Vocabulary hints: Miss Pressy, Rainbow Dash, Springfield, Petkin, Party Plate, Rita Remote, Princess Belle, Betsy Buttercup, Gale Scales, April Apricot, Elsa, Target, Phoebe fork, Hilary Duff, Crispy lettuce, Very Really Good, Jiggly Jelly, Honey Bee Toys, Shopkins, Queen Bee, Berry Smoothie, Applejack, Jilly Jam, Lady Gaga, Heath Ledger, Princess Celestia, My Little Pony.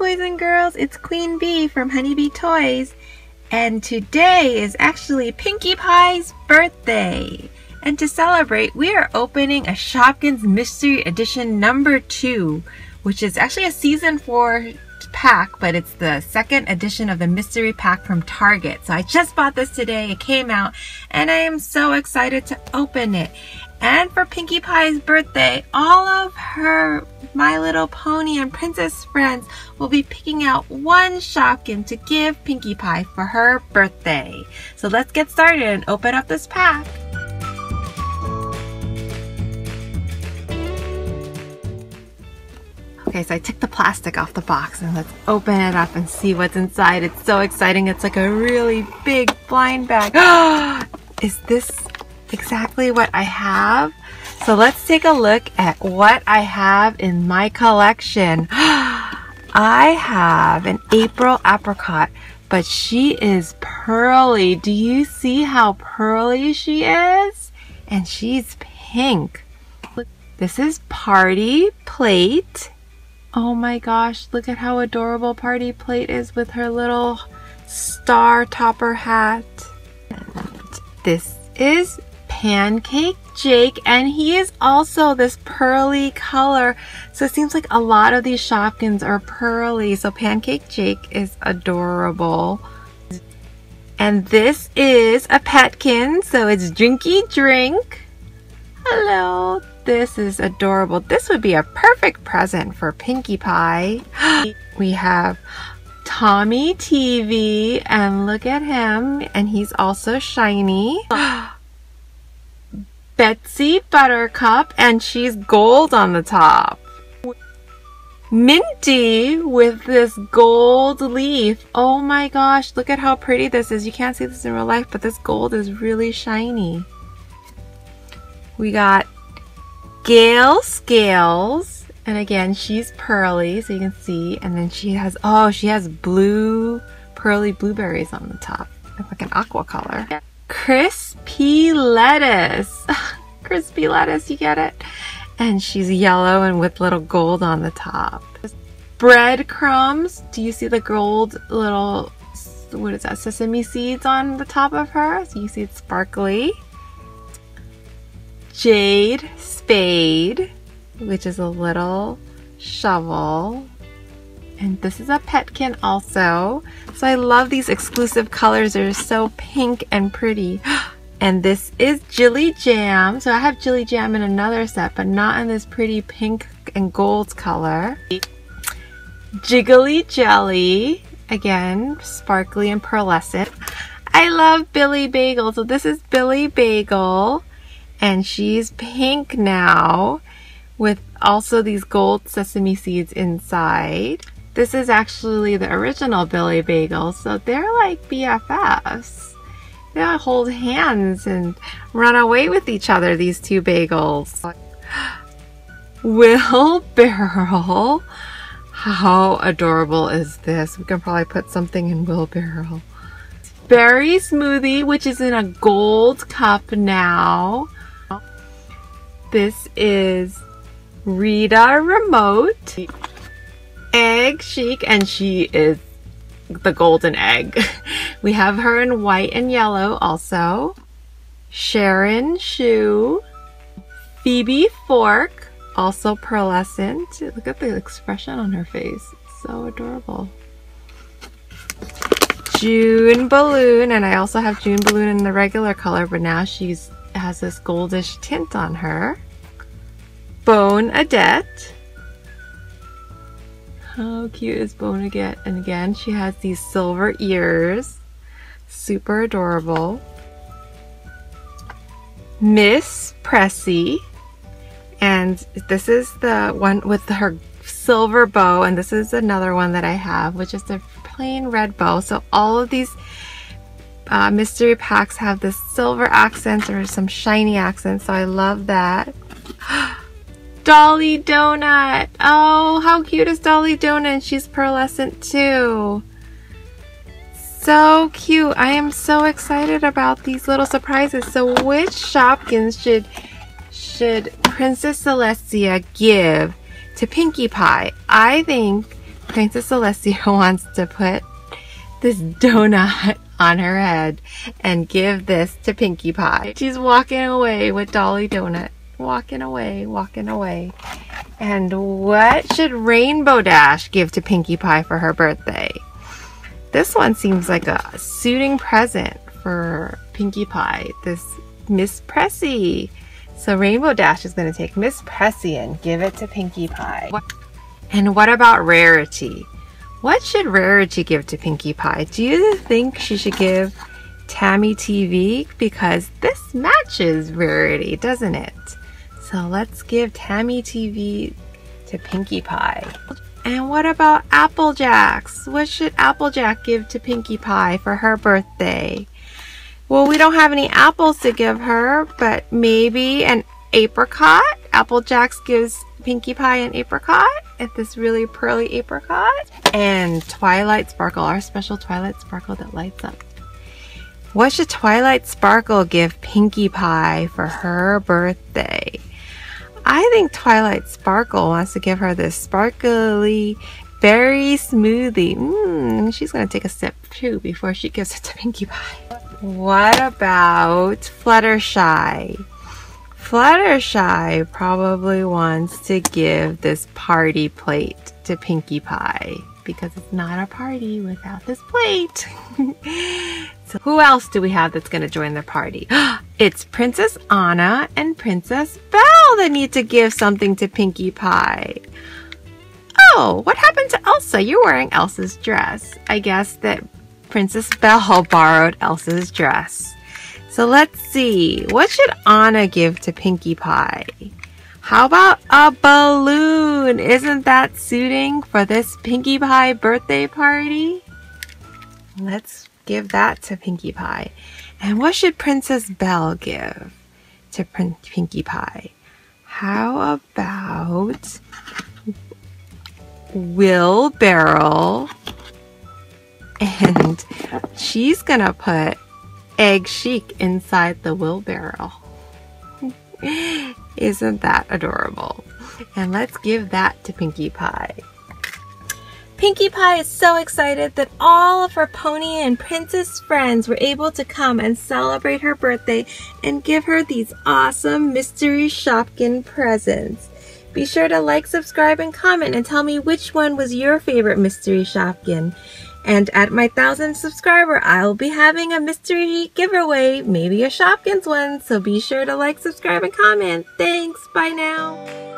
boys and girls, it's Queen Bee from Honey Bee Toys, and today is actually Pinkie Pie's birthday. And to celebrate, we are opening a Shopkins Mystery Edition number 2, which is actually a season 4 pack, but it's the second edition of the mystery pack from Target. So I just bought this today, it came out, and I am so excited to open it. And for Pinkie Pie's birthday, all of her My Little Pony and Princess friends will be picking out one Shopkin to give Pinkie Pie for her birthday. So let's get started and open up this pack. Okay, so I took the plastic off the box and let's open it up and see what's inside. It's so exciting. It's like a really big blind bag. Is this exactly what I have? So let's take a look at what I have in my collection. I have an April Apricot, but she is pearly. Do you see how pearly she is? And she's pink. Look, this is Party Plate. Oh my gosh, look at how adorable Party Plate is with her little star topper hat. This is Pancake Jake, and he is also this pearly color. So it seems like a lot of these Shopkins are pearly. So Pancake Jake is adorable. And this is a Petkin, so it's Drinky Drink. Hello. This is adorable. This would be a perfect present for Pinkie Pie. We have Tommy TV, and look at him, and he's also shiny. Betsy Buttercup, and she's gold on the top. Minty with this gold leaf. Oh my gosh, look at how pretty this is. You can't see this in real life, but this gold is really shiny. We got Gale Scales, and again she's pearly, so you can see, and then she has, oh, she has blue pearly blueberries on the top. It's like an aqua color. Crispy lettuce. Crispy lettuce, you get it? And she's yellow and with little gold on the top. Breadcrumbs. Do you see the gold little, what is that, sesame seeds on the top of her? So you see it's sparkly. Jade spade, which is a little shovel, and this is a Petkin also. So I love these exclusive colors. They're so pink and pretty. And this is Jilly Jam. So I have Jilly Jam in another set, but not in this pretty pink and gold color. Jiggly Jelly, again sparkly and pearlescent. I love Billy Bagel. So this is Billy Bagel, and she's pink now with also these gold sesame seeds inside. This is actually the original Billy Bagel, so they're like BFFs. They'll hold hands and run away with each other, these two bagels. Wheel Barrow. How adorable is this? We can probably put something in Wheel Barrow. Berry Smoothie, which is in a gold cup now. This is Rita Remote. Eggchic, and she is the golden egg. We have her in white and yellow also. Sharon shoe. Phoebe fork, also pearlescent. Look at the expression on her face. It's so adorable. June balloon, and I also have June balloon in the regular color, but now she's has this goldish tint on her. Bone-a-dette. How cute is Bone-a-dette? And again, she has these silver ears. Super adorable. Miss Pressy. And this is the one with her silver bow, and this is another one that I have, which is the plain red bow. So all of these mystery packs have this silver accents or some shiny accents, so I love that. Dolly Donut! Oh, how cute is Dolly Donut? And she's pearlescent too. So cute! I am so excited about these little surprises. So which Shopkins should Princess Celestia give to Pinkie Pie? I think Princess Celestia wants to put this donut on her head and give this to Pinkie Pie. She's walking away with Dolly Donut. Walking away. And what should Rainbow Dash give to Pinkie Pie for her birthday? This one seems like a suiting present for Pinkie Pie, this Miss Pressy. So Rainbow Dash is going to take Miss Pressy and give it to Pinkie Pie. And what about Rarity? What should Rarity give to Pinkie Pie? Do you think she should give Tommy TV? Because this matches Rarity, doesn't it? So let's give Tommy TV to Pinkie Pie. And what about Applejack's? What should Applejack give to Pinkie Pie for her birthday? Well, we don't have any apples to give her, but maybe an apricot? Applejack's gives Pinkie Pie an apricot, and this really pearly apricot. And Twilight Sparkle, our special Twilight Sparkle that lights up. What should Twilight Sparkle give Pinkie Pie for her birthday? I think Twilight Sparkle wants to give her this sparkly berry smoothie. She's going to take a sip too before she gives it to Pinkie Pie. What about Fluttershy? Fluttershy probably wants to give this party plate to Pinkie Pie because it's not a party without this plate. So who else do we have that's going to join the party? It's Princess Anna and Princess Belle that need to give something to Pinkie Pie. Oh, what happened to Elsa? You're wearing Elsa's dress. I guess that Princess Belle borrowed Elsa's dress. So let's see, what should Anna give to Pinkie Pie? How about a balloon? Isn't that suiting for this Pinkie Pie birthday party? Let's give that to Pinkie Pie. And what should Princess Belle give to Pinkie Pie? How about Wheel Barrow? And she's gonna put Eggchic inside the wheelbarrow. Isn't that adorable? And let's give that to Pinkie Pie. Pinkie Pie is so excited that all of her pony and princess friends were able to come and celebrate her birthday and give her these awesome mystery Shopkin presents. Be sure to like, subscribe, and comment and tell me which one was your favorite mystery Shopkin. And at my 1,000th subscriber, I'll be having a mystery giveaway, maybe a Shopkins one, so be sure to like, subscribe, and comment. Thanks, bye now.